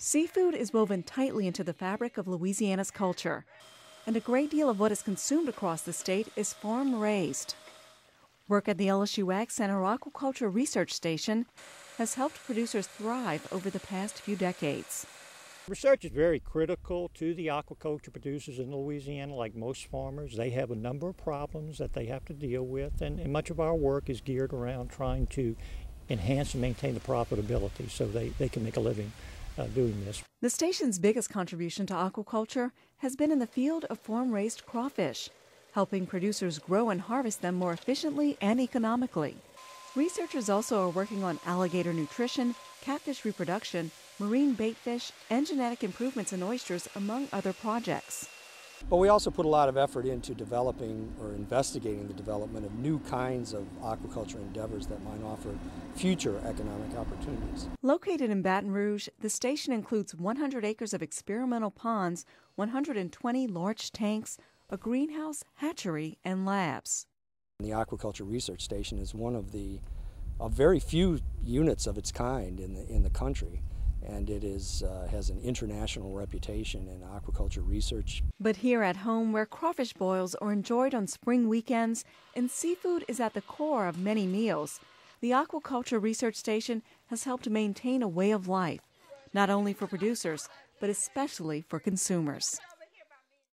Seafood is woven tightly into the fabric of Louisiana's culture, and a great deal of what is consumed across the state is farm-raised. Work at the LSU Ag Center Aquaculture Research Station has helped producers thrive over the past few decades. Research is very critical to the aquaculture producers in Louisiana. Like most farmers, they have a number of problems that they have to deal with, and much of our work is geared around trying to enhance and maintain the profitability so they can make a living doing this. The station's biggest contribution to aquaculture has been in the field of farm-raised crawfish, helping producers grow and harvest them more efficiently and economically. Researchers also are working on alligator nutrition, catfish reproduction, marine baitfish, and genetic improvements in oysters, among other projects. But we also put a lot of effort into developing or investigating the development of new kinds of aquaculture endeavors that might offer future economic opportunities. Located in Baton Rouge, the station includes 100 acres of experimental ponds, 120 large tanks, a greenhouse, hatchery, and labs. The Aquaculture Research Station is one of a very few units of its kind in the country, and it has an international reputation in aquaculture research. But here at home, where crawfish boils are enjoyed on spring weekends and seafood is at the core of many meals, the Aquaculture Research Station has helped maintain a way of life, not only for producers, but especially for consumers.